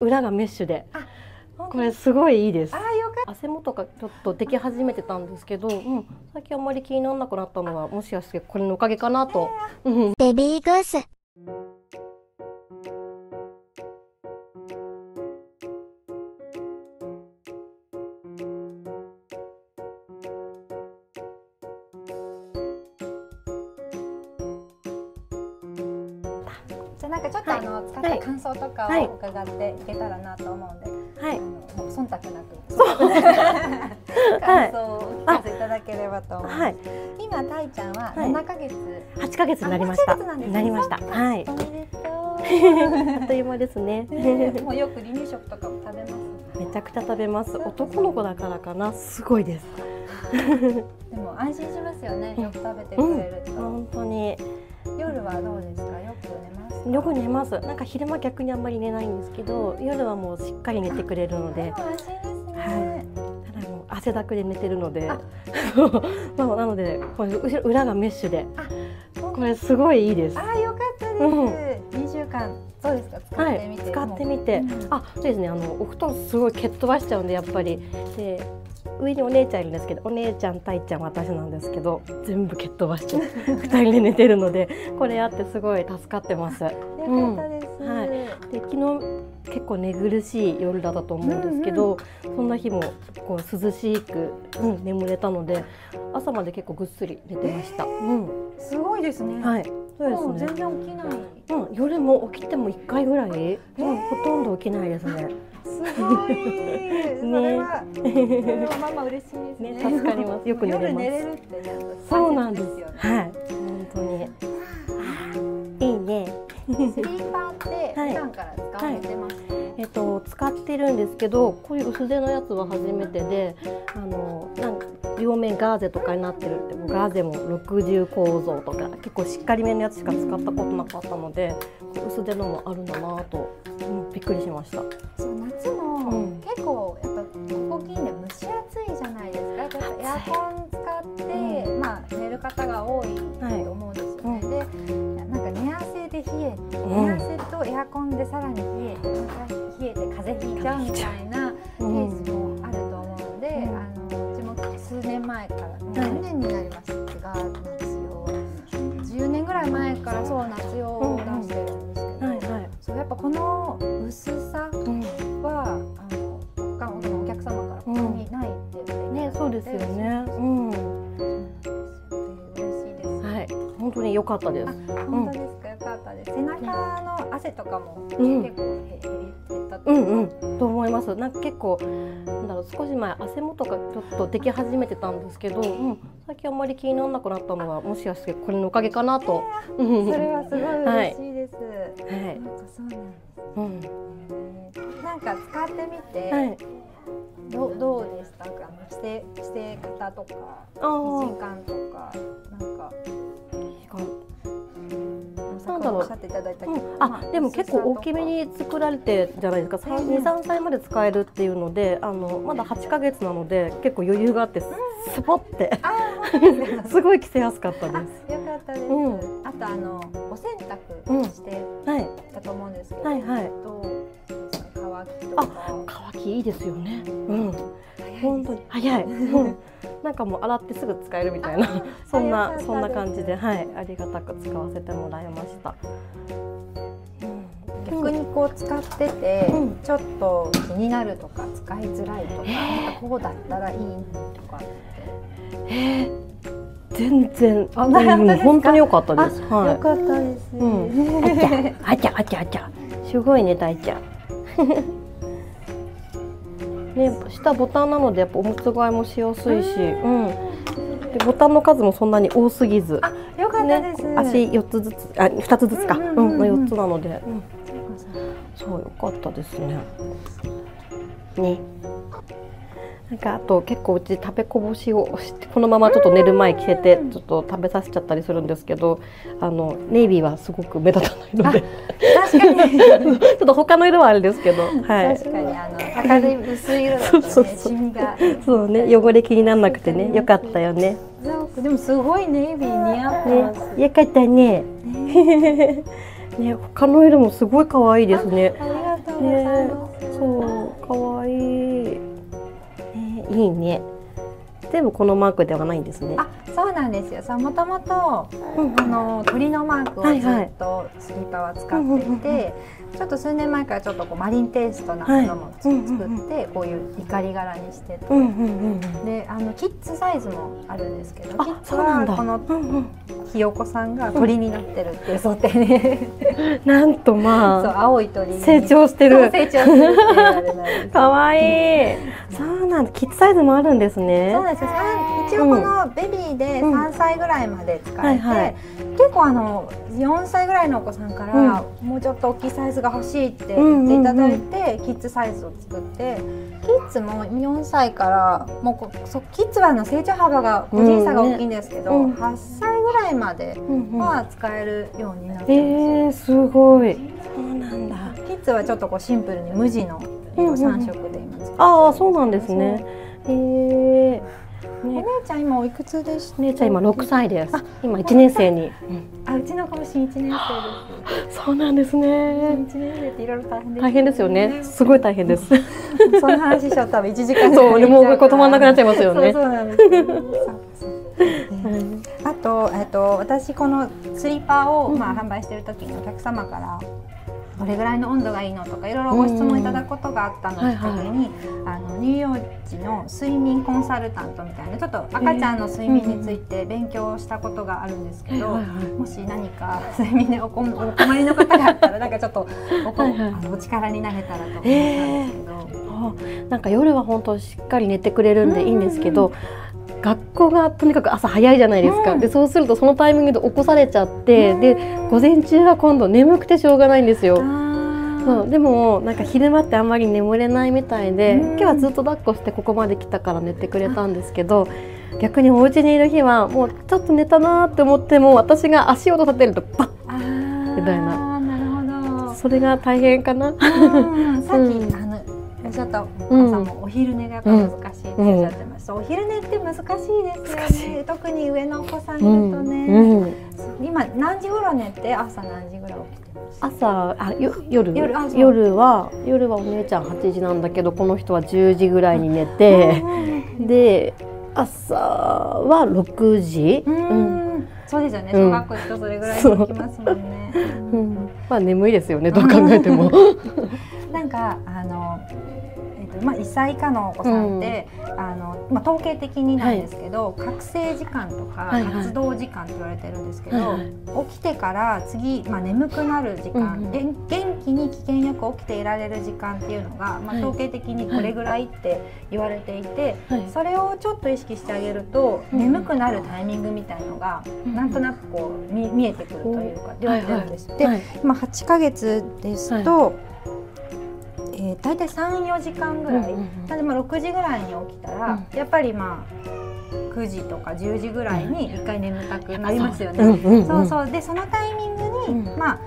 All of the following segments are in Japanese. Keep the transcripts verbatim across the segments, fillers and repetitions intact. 裏がメッシュで、これすごいいいです。汗もとかちょっとでき始めてたんですけど、うん、最近あんまり気にならなくなったのはもしかしてこれのおかげかなと。ベビーグース。じゃあなんかちょっとあの、はい、使った感想とかを伺っていけたらなと思うんで、はい、もう忖度なく感想をお聞かせいただければと思います。はい、今たいちゃんはななかげつ、はい、はちかげつになりました。なりました。はい。おめでとう。あっという間ですね。もうよく離乳食とかも食べます。めちゃくちゃ食べます。男の子だからかな、すごいです。でも安心しますよね。よく食べてくれると。うん、本当に。夜はどうですか。よく寝ます。よく寝ます。なんか昼間逆にあんまり寝ないんですけど、夜はもうしっかり寝てくれるので。はい。ただもう汗だくで寝てるので。まあなのでこれ裏がメッシュで、これすごいいいです。ああよかったです。にしゅうかんどうですか使ってみて。使ってみて。あそうですねあのお布団すごい蹴っ飛ばしちゃうんでやっぱりで上にお姉ちゃんいるんですけど、お姉ちゃんたいちゃん私なんですけど全部蹴っ飛ばしてふたりで寝てるのでこれあってすごい助かってます。よかったです。うん、はい。で昨日結構寝苦しい夜だったと思うんですけど、うんうん、そんな日もこう涼しく、うん、眠れたので朝まで結構ぐっすり寝てました。えー、うん。すごいですね。はい。そうですね。もう全然起きない。うん、夜も起きてもいっかいぐらい、えー、うん、ほとんど起きないですね。すごい。ね、ママ嬉しいですね。助かります。よく寝れます。そうなんですよ。はい。本当に。いいね。スリーパーって普段から使われてます。えっと使ってるんですけど、こういう薄手のやつは初めてで、あのなんか両面ガーゼとかになってるって、もうガーゼも六重構造とか結構しっかりめのやつしか使ったことなかったので、薄手のもあるんだなぁと、うん、びっくりしました。夏も結構やっぱここ近年蒸し暑いじゃないですか。エアコン使ってまあ寝る方が多いと思うんですよね。で、なんか寝汗で冷え、寝汗とエアコンでさらに冷えて、また冷えて風邪ひいちゃうみたいなケースもあると思うので、あのうちも数年前から何年になりますが夏用、じゅうねんぐらい前からそう夏用を出してるんですけど、そうやっぱこの薄さ。はあの他のお客様からここにないってね、そうですよね。うん。嬉しいです。はい、本当に良かったです。本当ですか、良かったです。背中の汗とかも結構減ったと。うんうん。と思います。なんか結構なんだろう少し前汗もとかちょっとでき始めてたんですけど、最近あんまり気にならなくなったのはもしかしてこれのおかげかなと。それはすごい嬉しいです。はい。なんかそうなんです。うん。なんか使ってみて、はい、どうどうでしたか、してして方とか時間とかなんかなんだろう、あでも結構大きめに作られてじゃないですか、に、さんさいまで使えるっていうので、あのまだはちかげつなので結構余裕があってスポってすごい着せやすかったです。よかったです。あとあのお洗濯してたと思うんですけど、あ、乾きいいですよね。うん、本当に早い。なんかもう洗ってすぐ使えるみたいな、そんなそんな感じで、はい、ありがたく使わせてもらいました。逆にこう使ってて、ちょっと気になるとか、使いづらいとか、こうだったらいいとか。え、全然、あ、本当に良かったです。良かったです。うん、あちゃあちゃあちゃ、すごいね、大ちゃん。ね、下ボタンなのでやっぱおむつ替えもしやすいし、うん、でボタンの数もそんなに多すぎず、あ、よかったです、ね、足よっつずつ、あ、ふたつずつか、うん、よっつなので、うん、そうよかったですね。ね、なんかあと結構うち食べこぼしをしてこのままちょっと寝る前着せてちょっと食べさせちゃったりするんですけど、あのネイビーはすごく目立たないので、確かにちょっと他の色はあれですけど、はい、確かにあの明るい薄い色だとね、そうそうそう、そうね、汚れ気にならなくてね、よかったよね。でもすごいネイビー似合ってますね。よかったね。ね、他の色もすごい可愛いですね。とうございます。ね、そう、かわいい。ね、いいね。全部このマークではないんですね。あ、そうなんですよ。さ、もともと、うん、あの鳥のマークをずっとスリッパは使っていて、ちょっと数年前からちょっとこうマリンテイストなものも作って、こういう怒り柄にしてて、で、あのキッズサイズもあるんですけど、キッズはこのひよこさんが鳥になってるっていう想定で、なんとまあ、そう、青い鳥に成長してる。成長してるって言われないです。可愛い。そうなんだ。キッズサイズもあるんですね。そうです。一応このベビーでさんさいぐらいまで使えて、結構あのよんさいぐらいのお子さんからもうちょっと大きいサイズが欲しいって言っていただいて、キッズサイズを作って、キッズもよんさいからもうそキッズはあの成長幅が個人差が大きいんですけど、うん、ね、うん、はっさいぐらいまでは使えるようになってます。えー、すごい。そうなんだ。キッズはちょっとこうシンプルに無地のさん色で今作ってます。ああ、そうなんですね。えーお姉ちゃん今おいくつです？お姉ちゃん今ろくさいです。今いちねんせいに。あ、うちの子も新いちねんせいです。そうなんですね。いちねんせいっていろいろ大変です。大変ですよね。すごい大変です。その話しちゃったらいちじかん。そう、もう止まんなくなっちゃいますよね。そうなんです。あと、えっと私このスリッパをまあ販売してる時にお客様からどれぐらいの温度がいいのとかいろいろご質問いただくことがあったのをきっかけに、あの乳幼児の睡眠コンサルタントみたいなちょっと赤ちゃんの睡眠について勉強をしたことがあるんですけど、もし何か睡眠でお困りの方があったらなんかちょっと お, あのお力になれたらと思ったんですけど、えー、なんか夜は本当しっかり寝てくれるんでいいんですけど。学校がとにかく朝早いじゃないですか、うん、でそうするとそのタイミングで起こされちゃって、うん、で午前中は今度眠くてしょうがないんですよ。そうでもなんか昼間ってあんまり眠れないみたいで、うん、今日はずっと抱っこしてここまで来たから寝てくれたんですけど、逆にお家にいる日はもうちょっと寝たなーって思っても私が足音立てるとバッみたいな。なるほど。それが大変かな。ちょっとお母さんもお昼寝がやっぱ難しいっておっしゃってました。お昼寝って難しいですよね。特に上のお子さんいるとね。今何時頃寝て朝何時ぐらい起きてます？朝あよ夜夜は夜はお姉ちゃんはちじなんだけどこの人はじゅうじぐらいに寝てで朝はろくじ。そうですよね。小学校行くとそれぐらいに起きますもんね。まあ眠いですよね。どう考えても。なんかあの。まあいっさい以下のお子さんって、うん、あのまあ、統計的になんですけど、はい、覚醒時間とか活動時間って言われてるんですけど、はいはい、起きてから次、まあ、眠くなる時間、うん、元気に危険よく起きていられる時間っていうのが、まあ、統計的にこれぐらいって言われていて、はいはい、それをちょっと意識してあげると、はい、眠くなるタイミングみたいのが、うん、なんとなくこう 見, 見えてくるというか出てるんです。で、今はちかげつですと、はい、えー、大体さん、よじかんぐらい、なのでまあろくじぐらいに起きたら、うん、やっぱりまあくじとかじゅうじぐらいにいっかい眠たくなりますよね。そうそう。でそのタイミングに、うん、まあ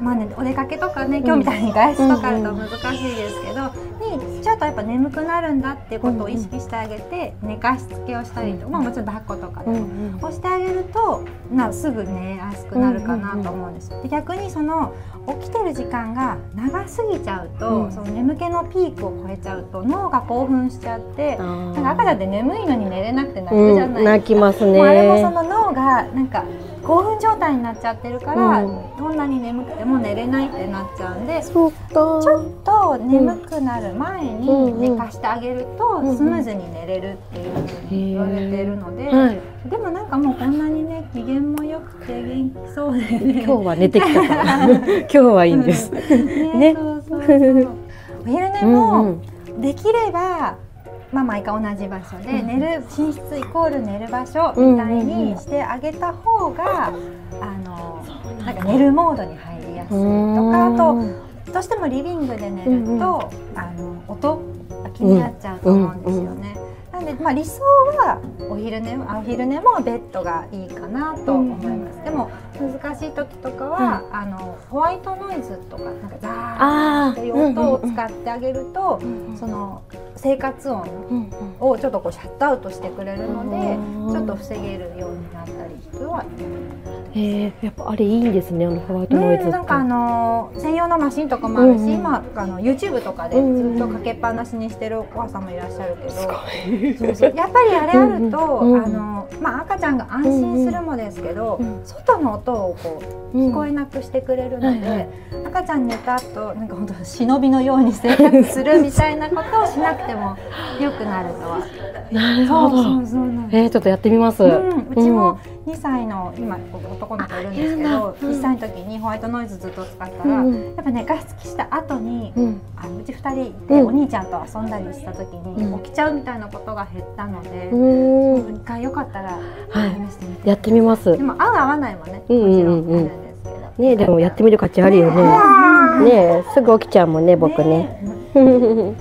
まあね、お出かけとかね、今日みたいに外出とかあると難しいですけど、にちょっとやっぱ眠くなるんだっていうことを意識してあげて、寝かしつけをしたりとか、まあ、もちろん抱っことかでもしてあげるとなすぐ寝やすくなるかなと思うんです。で逆にその起きてる時間が長すぎちゃうと、その眠気のピークを超えちゃうと脳が興奮しちゃって、なんか赤ちゃんって眠いのに寝れなくて泣くじゃないですか。泣きますね。もうあれもその脳がなんか興奮状態になっちゃってるから、うん、どんなに眠くても寝れないってなっちゃうんで、そうか、ちょっと眠くなる前に寝かしてあげると、うん、スムーズに寝れるっていうふうに言われているので、はい、でもなんかもうこんなにね機嫌も良くて元気そうで、ね、今日は寝てきたから今日はいいんです。お昼寝もできれば、まあ毎回同じ場所で寝る、寝室イコール寝る場所みたいにしてあげた方が、あのなんか寝るモードに入りやすいとか、あとどうしてもリビングで寝るとあの音が気になっちゃうと思うんですよね。なのでまあ理想はお昼寝もお昼寝もベッドがいいかなと思います。でも難しい時とかは、うん、あのホワイトノイズとかなんかザーっていう音を使ってあげると、その生活音をちょっとこうシャットアウトしてくれるので、うん、ちょっと防げるようになったりとは。えー、やっぱあれいいんですね、あのホワイトノイズって。なんかあの専用のマシンとかもあるし、うん、今あの YouTube とかでずっとかけっぱなしにしてるお母さんもいらっしゃるけど、そうそうやっぱりあれあると、うん、あのまあ赤ちゃんが安心するもですけど、うん、外の音をこう聞こえなくしてくれるので、うん、赤ちゃん寝た後なんか本当忍びのように生活するみたいなことをしなくても良くなるとは。なるほど。えー、ちょっとやってみます。うん、うちもにさいの今男の子いるんですけど、うん、いっさいの時にホワイトノイズずっと使ったら、うん、やっぱ寝かしつきした後に、うん、あのうちふたりでお兄ちゃんと遊んだりした時に起きちゃうみたいなことが減ったので、うん、いっかいよかったら試してみて、はい、やってみます。でも合う合わないもね、もちろんあるんですけど。ねえ、でもやってみる価値あるよね。ねえ、すぐ起きちゃうもんね、僕ね。